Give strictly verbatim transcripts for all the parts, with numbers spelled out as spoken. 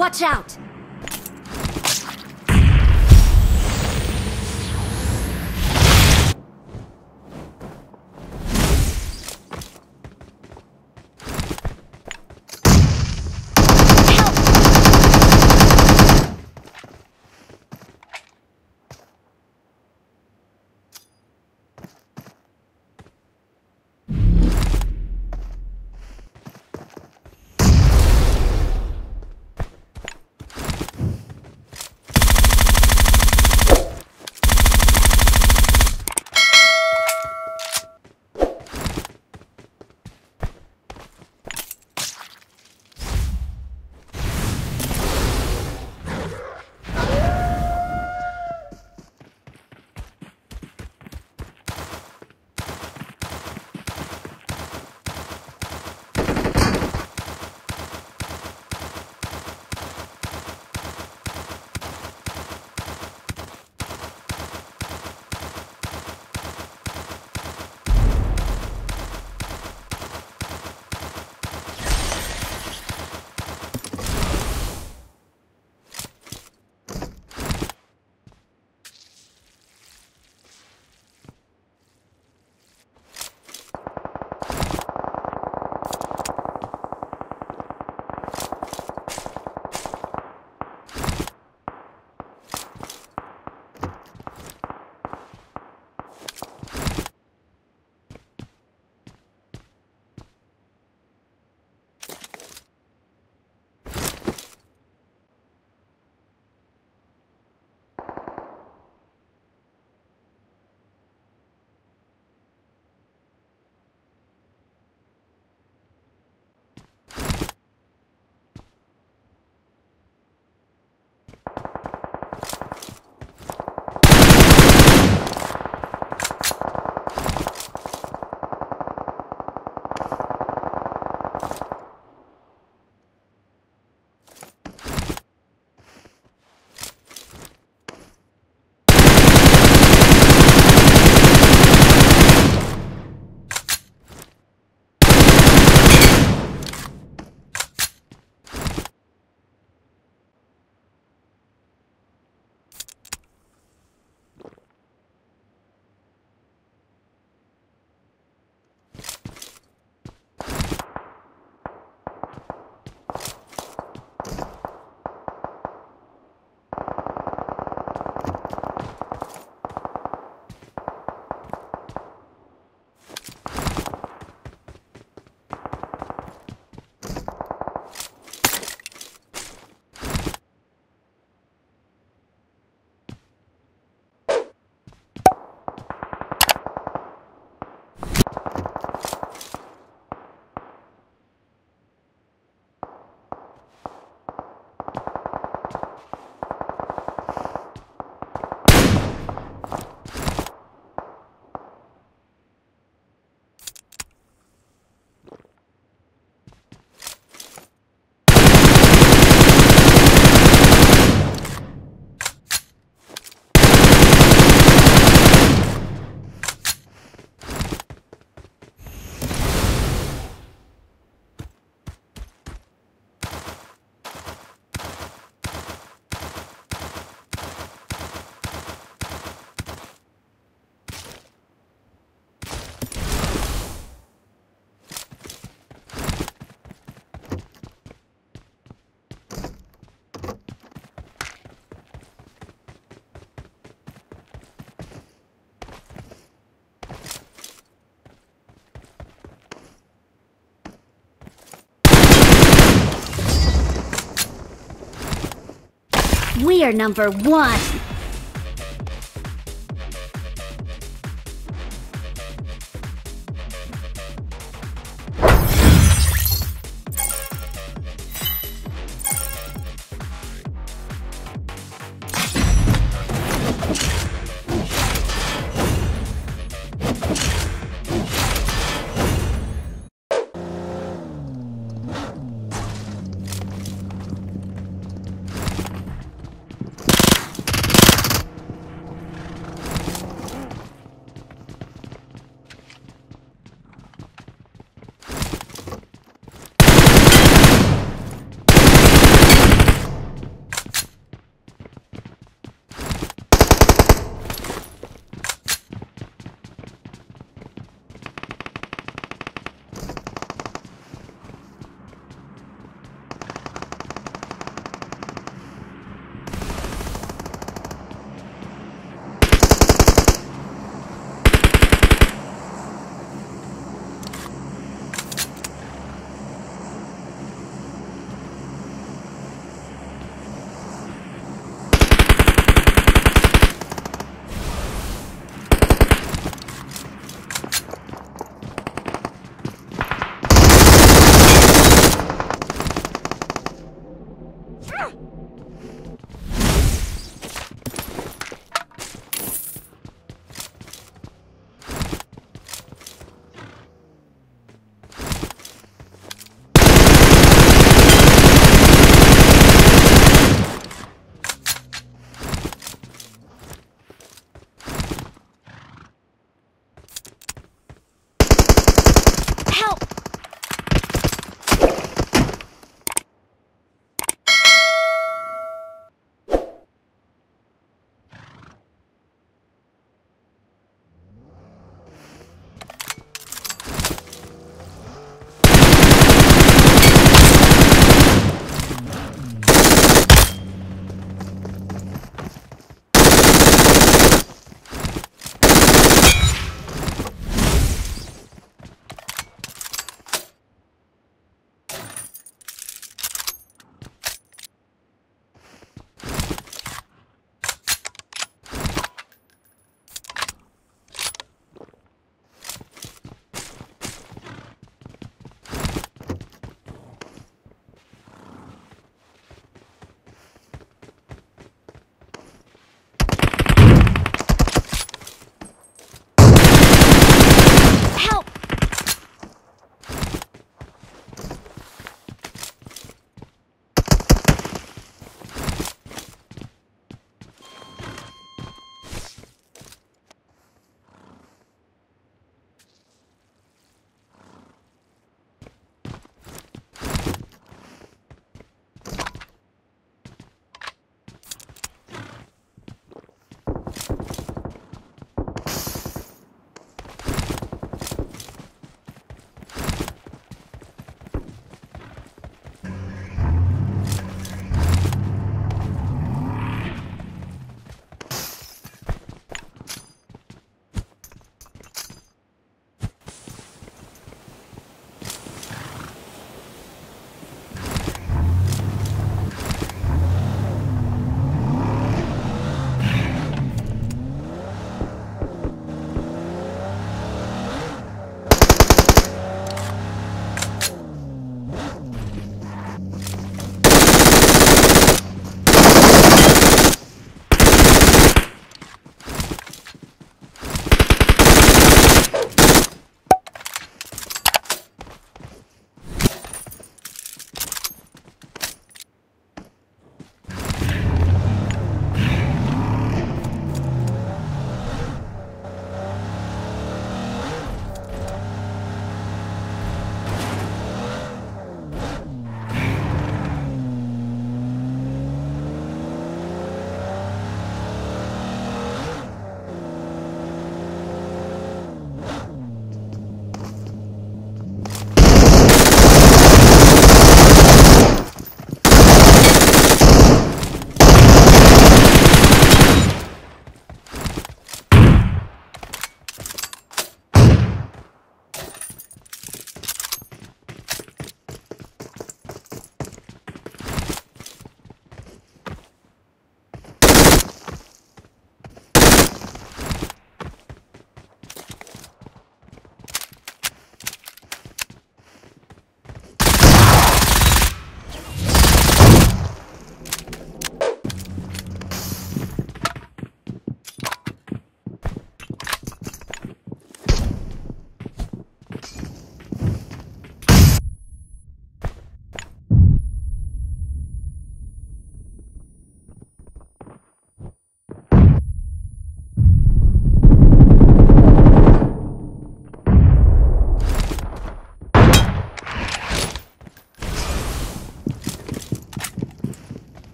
Watch out! We are number one!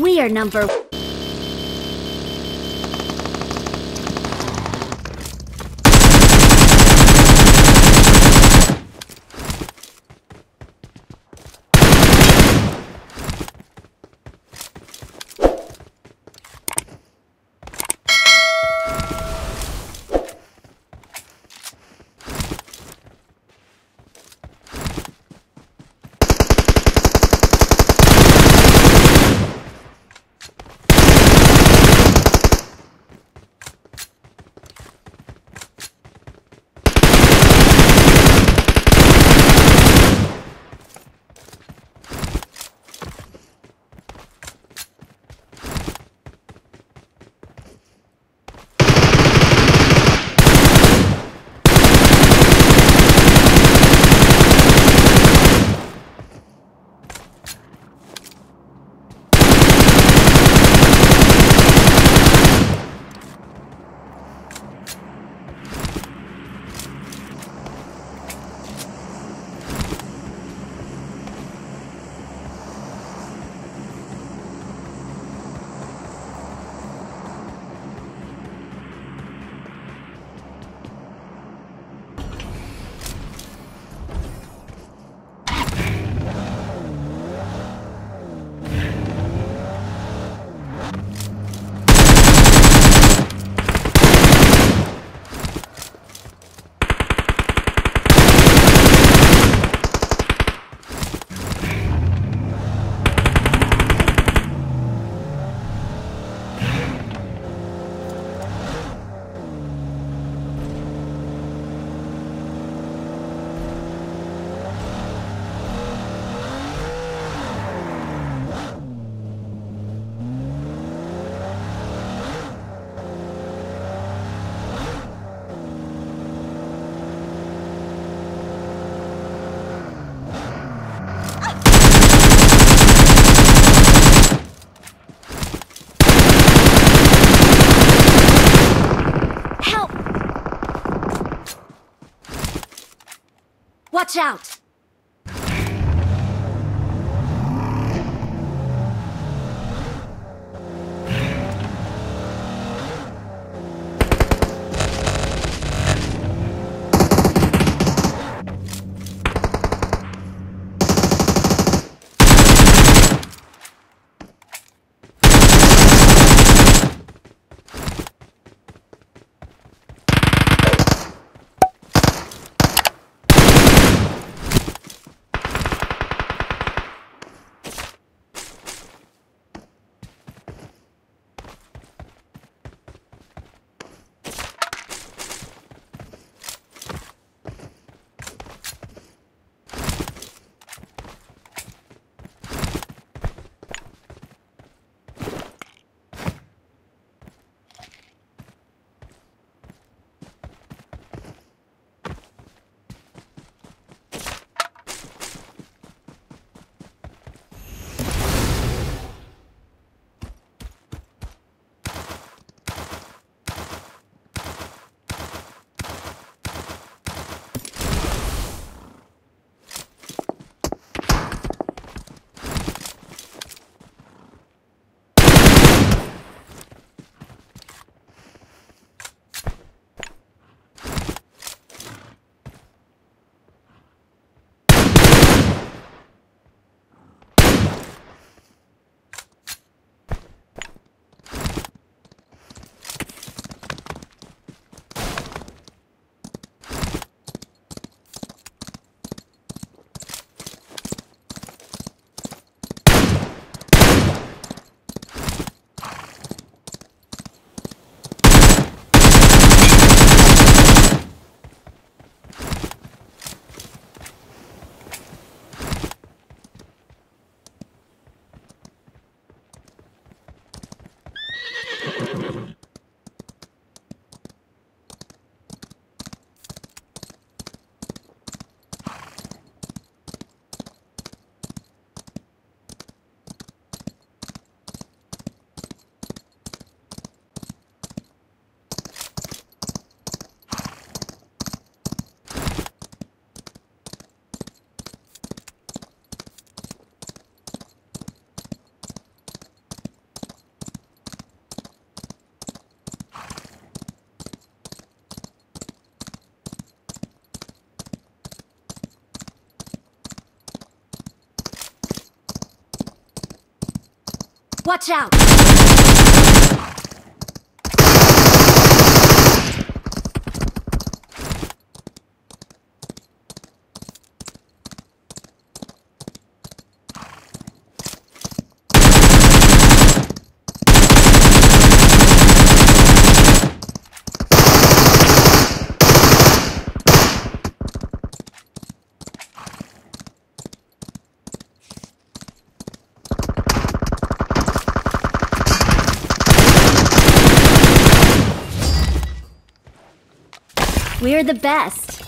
We are number one. Watch out! Watch out! We're the best.